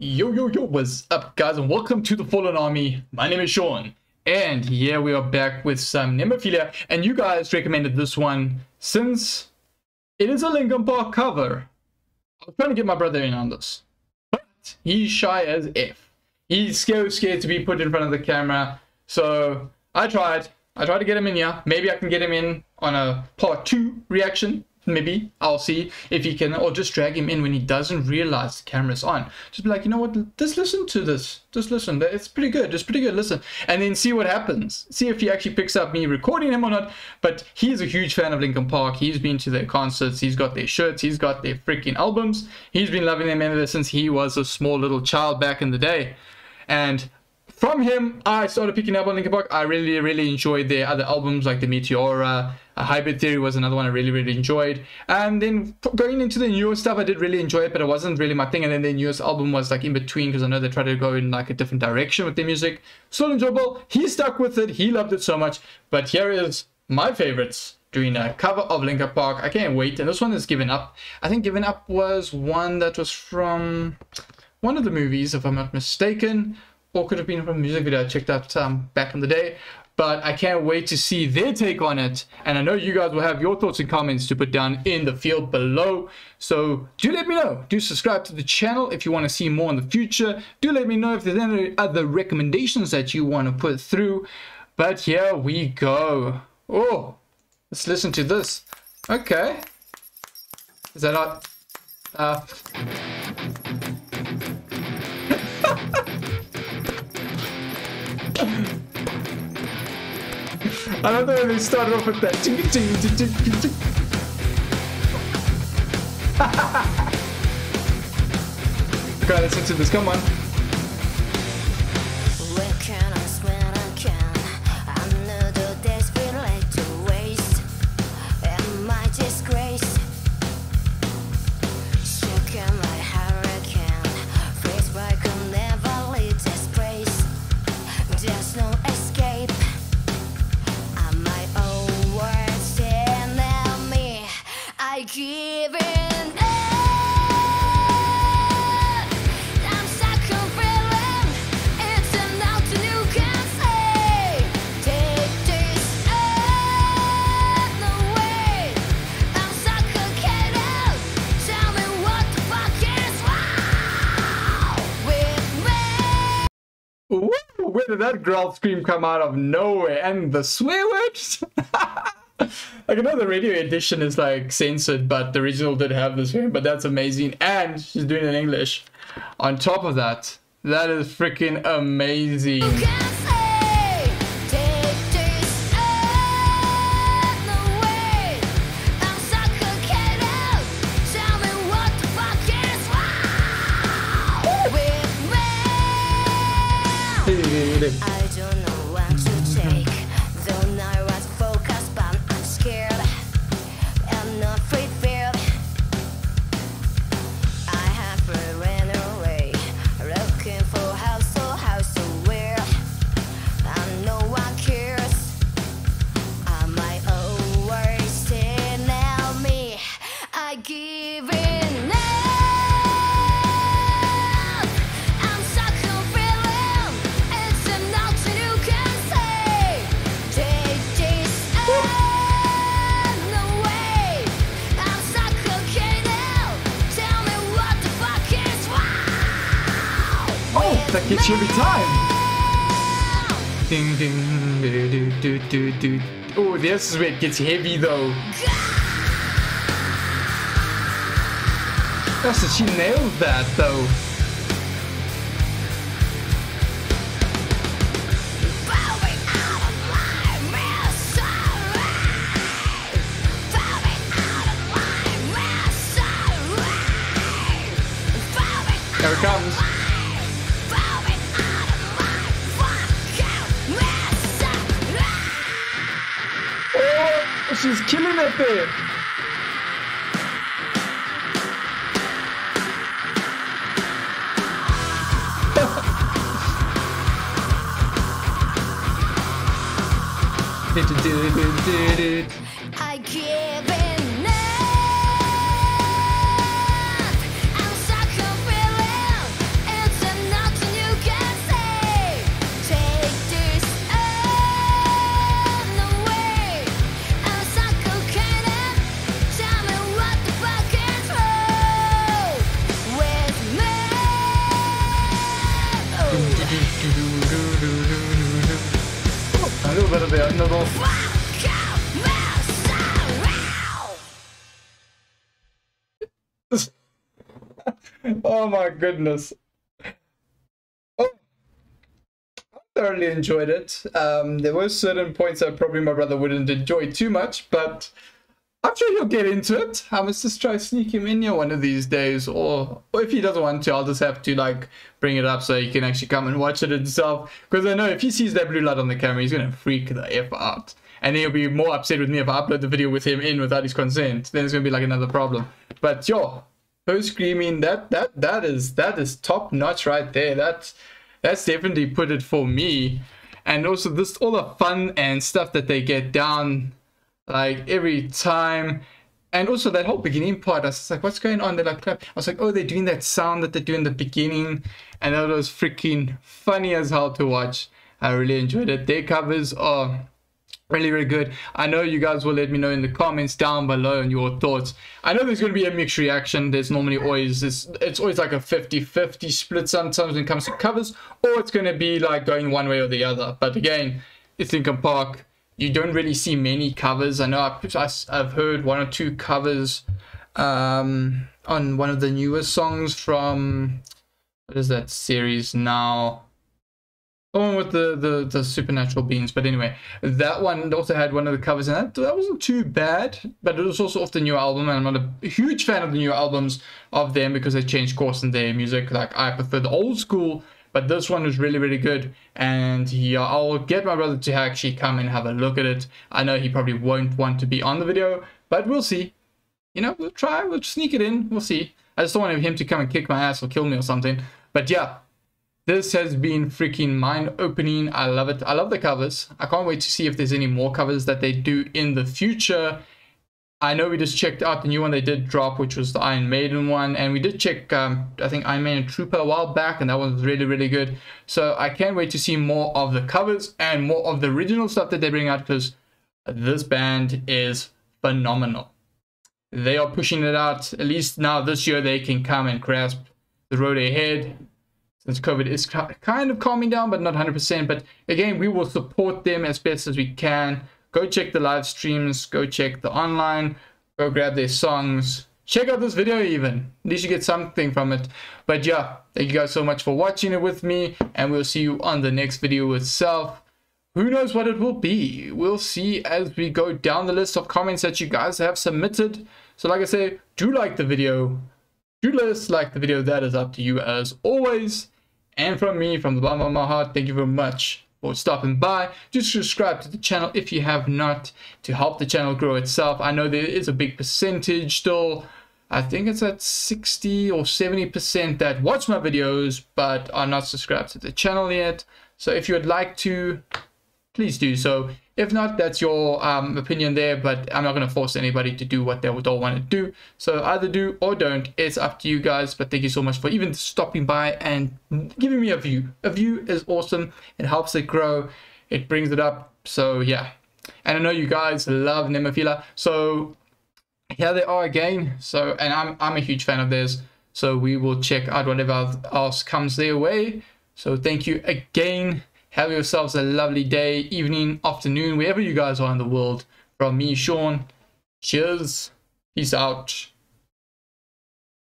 Yo, what's up guys, and welcome to the Fallen Army. My name is Sean, and yeah, we are back with some Nemophila, and you guys recommended this one since it is a Linkin Park cover. I was trying to get my brother in on this, but he's shy as F. He's so scared to be put in front of the camera, so I tried to get him in here. Maybe I can get him in on a part 2 reaction. Maybe I'll see if he can, or just drag him in when he doesn't realize the camera's on. Just be like, you know what, just listen to this, just listen, it's pretty good, it's pretty good, listen, and then see what happens, see if he actually picks up me recording him or not. But he's a huge fan of Linkin Park. He's been to their concerts, he's got their shirts, he's got their freaking albums, he's been loving them ever since he was a small little child back in the day. And from him, I started picking up on Linkin Park. I really enjoyed their other albums, like The Meteora. Hybrid Theory was another one I really enjoyed. And then going into the newer stuff, I did really enjoy it, but it wasn't really my thing. And then their newest album was like in between, because I know they tried to go in like a different direction with their music. Still enjoyable. He stuck with it. He loved it so much. But here is my favorites doing a cover of Linkin Park. I can't wait. And this one is Given Up. I think Given Up was one that was from one of the movies, if I'm not mistaken. Or could have been from a music video I checked out back in the day. But I can't wait to see their take on it. And I know you guys will have your thoughts and comments to put down in the field below. So do let me know. Do subscribe to the channel if you want to see more in the future. Do let me know if there's any other recommendations that you want to put through. But here we go. Oh, let's listen to this. Okay. Is that not... I don't know if they started off with that. Okay, let's listen to this. Come on. Giving up, I'm stuck on feeling it's an nothing you can say. Take this away, I'm suffocated. Tell me what the fuck is wrong with me. Where did that growl scream come out of nowhere? And the swear words? Like, I know the radio edition is like censored, but the original did have this one, but that's amazing. And she's doing it in English. On top of that, that is freaking amazing. I don't know what to take. That gets you every time. Ding ding do do do do do. Oh, this is where it gets heavy though. That's it, she nailed that though. Here it comes. She's killing it there. I give it. little bit of noodles. Oh my goodness. Oh, I thoroughly enjoyed it. There were certain points that probably my brother wouldn't enjoy too much, but I'm sure he'll get into it. I must just try to sneak him in here one of these days, or if he doesn't want to, I'll just have to like bring it up so he can actually come and watch it himself. Because I know if he sees that blue light on the camera, he's gonna freak the F out, and he'll be more upset with me if I upload the video with him in without his consent. Then it's gonna be like another problem. But yo, her screaming, that is top notch right there. That's definitely put it for me. And also this, all the fun and stuff that they get down like every time. And also that whole beginning part, I was like, what's going on? They're like, clap. I was like, oh, they're doing that sound that they do in the beginning, and that was freaking funny as hell to watch. I really enjoyed it. Their covers are really, really good. I know you guys will let me know in the comments down below on your thoughts. I know there's going to be a mixed reaction. There's normally always it's always like a 50-50 split sometimes when it comes to covers, or it's going to be like going one way or the other. But again, it's Linkin Park. You don't really see many covers. I know I've heard one or two covers on one of the newer songs from, what is that series now? The one with the supernatural beings. But anyway, that one also had one of the covers, and that wasn't too bad, but it was also off the new album, and I'm not a huge fan of the new albums of them because they changed course in their music. Like, I prefer the old school. But this one was really, really good, and yeah, I'll get my brother to actually come and have a look at it. I know he probably won't want to be on the video, but we'll see. You know, we'll try, we'll sneak it in, we'll see. I just don't want him to come and kick my ass or kill me or something. But yeah, this has been freaking mind-opening. I love it. I love the covers. I can't wait to see if there's any more covers that they do in the future. I know we just checked out the new one they did drop, which was the Iron Maiden one, and we did check, I think, Iron Maiden Trooper a while back, and that one was really, really good. So I can't wait to see more of the covers and more of the original stuff that they bring out, because this band is phenomenal. They are pushing it out. At least now this year they can come and grasp the road ahead, since COVID is kind of calming down, but not 100%. But again, we will support them as best as we can. Go check the live streams, go check the online, go grab their songs, check out this video even. At least you get something from it. But yeah, thank you guys so much for watching it with me, and we'll see you on the next video itself. Who knows what it will be? We'll see as we go down the list of comments that you guys have submitted. So like I say, do like the video, do dislike the video, that is up to you as always. And from me, from the bottom of my heart, thank you very much for stopping by. Just subscribe to the channel if you have not, to help the channel grow itself. I know there is a big percentage still, I think it's at 60 or 70% that watch my videos but are not subscribed to the channel yet. So if you would like to, please do so. If not, that's your opinion there, but I'm not going to force anybody to do what they don't want to do. So either do or don't, it's up to you guys. But thank you so much for even stopping by and giving me a view. A view is awesome. It helps it grow. It brings it up. So yeah. And I know you guys love Nemophila. So here they are again. So, and I'm a huge fan of theirs. So we will check out whatever else comes their way. So thank you again. Have yourselves a lovely day, evening, afternoon, wherever you guys are in the world. From me, Sean, cheers, peace out.